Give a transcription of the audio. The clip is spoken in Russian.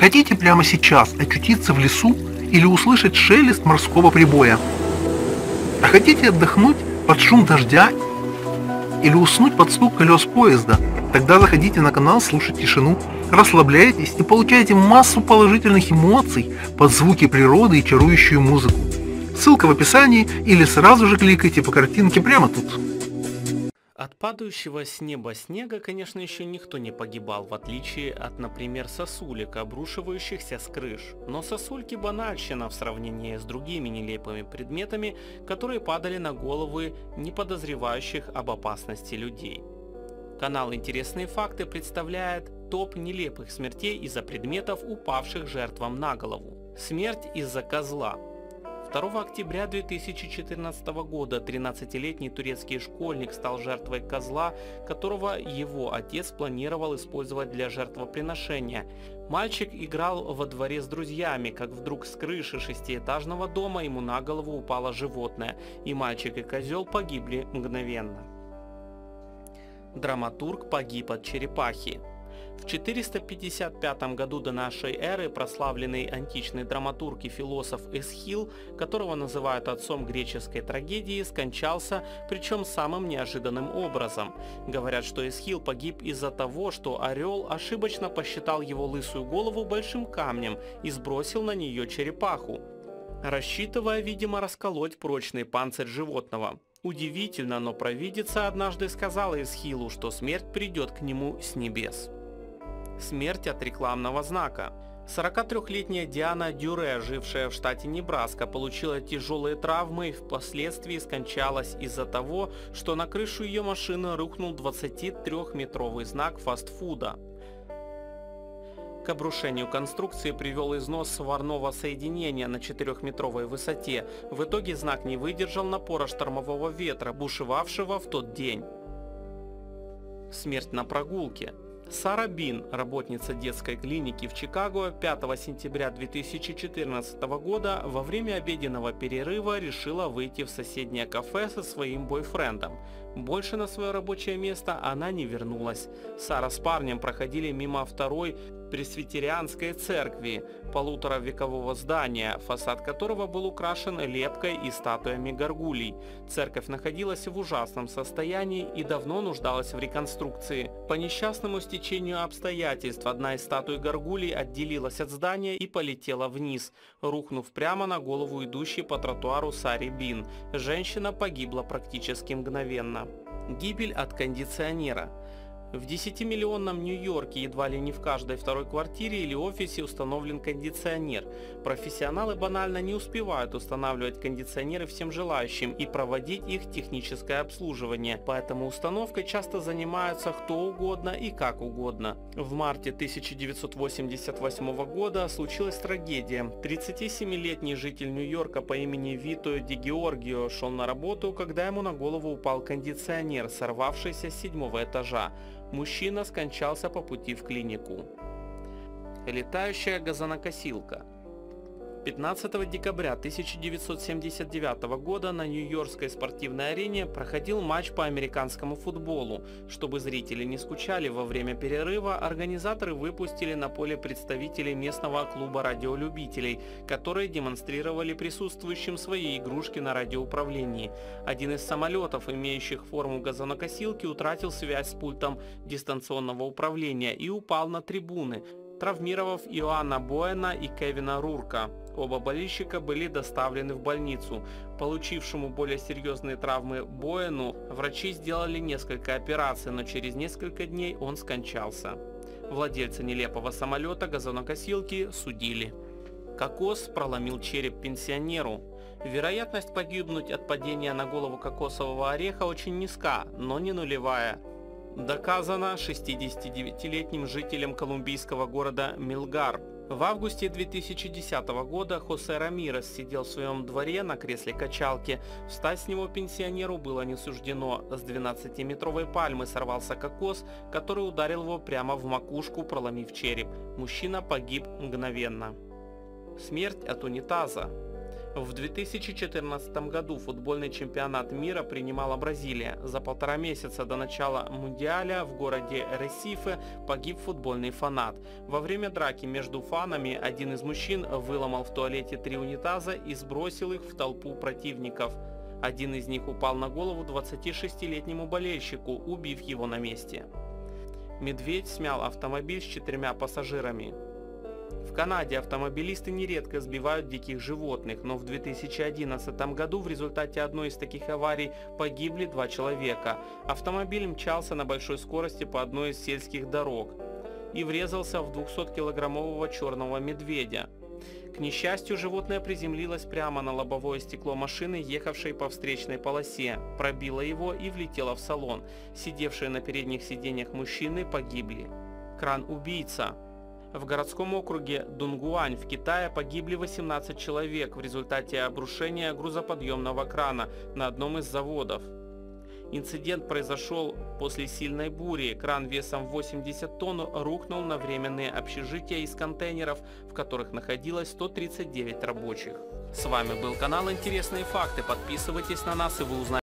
Хотите прямо сейчас очутиться в лесу или услышать шелест морского прибоя? А хотите отдохнуть под шум дождя или уснуть под стук колес поезда? Тогда заходите на канал «Слушать тишину», расслабляйтесь и получаете массу положительных эмоций под звуки природы и чарующую музыку. Ссылка в описании или сразу же кликайте по картинке прямо тут. От падающего с неба снега, конечно, еще никто не погибал, в отличие от, например, сосулек, обрушивающихся с крыш. Но сосульки — банальщина в сравнении с другими нелепыми предметами, которые падали на головы не подозревающих об опасности людей. Канал «Интересные факты» представляет топ нелепых смертей из-за предметов, упавших жертвам на голову. Смерть из-за козла. 2 октября 2014 года 13-летний турецкий школьник стал жертвой козла, которого его отец планировал использовать для жертвоприношения. Мальчик играл во дворе с друзьями, как вдруг с крыши шестиэтажного дома ему на голову упало животное, и мальчик и козел погибли мгновенно. Драматург погиб от черепахи. В 455 году до нашей эры прославленный античный драматург и философ Эсхил, которого называют отцом греческой трагедии, скончался, причем самым неожиданным образом. Говорят, что Эсхил погиб из-за того, что орел ошибочно посчитал его лысую голову большим камнем и сбросил на нее черепаху, рассчитывая, видимо, расколоть прочный панцирь животного. Удивительно, но провидица однажды сказала Эсхилу, что смерть придет к нему с небес. Смерть от рекламного знака. 43-летняя Диана Дюре, жившая в штате Небраска, получила тяжелые травмы и впоследствии скончалась из-за того, что на крышу ее машины рухнул 23-метровый знак фастфуда. К обрушению конструкции привел износ сварного соединения на 4-метровой высоте. В итоге знак не выдержал напора штормового ветра, бушевавшего в тот день. Смерть на прогулке. Сара Бин, работница детской клиники в Чикаго, 5 сентября 2014 года во время обеденного перерыва решила выйти в соседнее кафе со своим бойфрендом. Больше на свое рабочее место она не вернулась. Сара с парнем проходили мимо второй Пресвитерианской церкви, полуторавекового здания, фасад которого был украшен лепкой и статуями горгулей. Церковь находилась в ужасном состоянии и давно нуждалась в реконструкции. По несчастному стечению обстоятельств одна из статуй горгулей отделилась от здания и полетела вниз, рухнув прямо на голову идущей по тротуару Саре Бин. Женщина погибла практически мгновенно. Гибель от кондиционера. В 10-миллионном Нью-Йорке едва ли не в каждой второй квартире или офисе установлен кондиционер. Профессионалы банально не успевают устанавливать кондиционеры всем желающим и проводить их техническое обслуживание, поэтому установкой часто занимаются кто угодно и как угодно. В марте 1988 года случилась трагедия. 37-летний житель Нью-Йорка по имени Вито Ди Джорджио шел на работу, когда ему на голову упал кондиционер, сорвавшийся с 7-го этажа. Мужчина скончался по пути в клинику. Летающая газонокосилка. 15 декабря 1979 года на Нью-Йоркской спортивной арене проходил матч по американскому футболу. Чтобы зрители не скучали во время перерыва, организаторы выпустили на поле представителей местного клуба радиолюбителей, которые демонстрировали присутствующим свои игрушки на радиоуправлении. Один из самолетов, имеющих форму газонокосилки, утратил связь с пультом дистанционного управления и упал на трибуны, травмировав Иоанна Боэна и Кевина Рурка. Оба болельщика были доставлены в больницу. Получившему более серьезные травмы Боэну врачи сделали несколько операций, но через несколько дней он скончался. Владельца нелепого самолета газонокосилки судили. Кокос проломил череп пенсионеру. Вероятность погибнуть от падения на голову кокосового ореха очень низка, но не нулевая. Доказано 69-летним жителем колумбийского города Милгар. В августе 2010 года Хосе Рамирес сидел в своем дворе на кресле-качалке. Встать с него пенсионеру было не суждено. С 12-метровой пальмы сорвался кокос, который ударил его прямо в макушку, проломив череп. Мужчина погиб мгновенно. Смерть от унитаза. В 2014 году футбольный чемпионат мира принимала Бразилия. За полтора месяца до начала Мундиаля в городе Ресифе погиб футбольный фанат. Во время драки между фанами один из мужчин выломал в туалете 3 унитаза и сбросил их в толпу противников. Один из них упал на голову 26-летнему болельщику, убив его на месте. Медведь смял автомобиль с 4 пассажирами. В Канаде автомобилисты нередко сбивают диких животных, но в 2011 году в результате одной из таких аварий погибли 2 человека. Автомобиль мчался на большой скорости по одной из сельских дорог и врезался в 200-килограммового черного медведя. К несчастью, животное приземлилось прямо на лобовое стекло машины, ехавшей по встречной полосе, пробило его и влетело в салон. Сидевшие на передних сиденьях мужчины погибли. Кран-убийца. В городском округе Дунгуань в Китае погибли 18 человек в результате обрушения грузоподъемного крана на одном из заводов. Инцидент произошел после сильной бури. Кран весом 80 тонн рухнул на временные общежития из контейнеров, в которых находилось 139 рабочих. С вами был канал «Интересные факты». Подписывайтесь на нас, и вы узнаете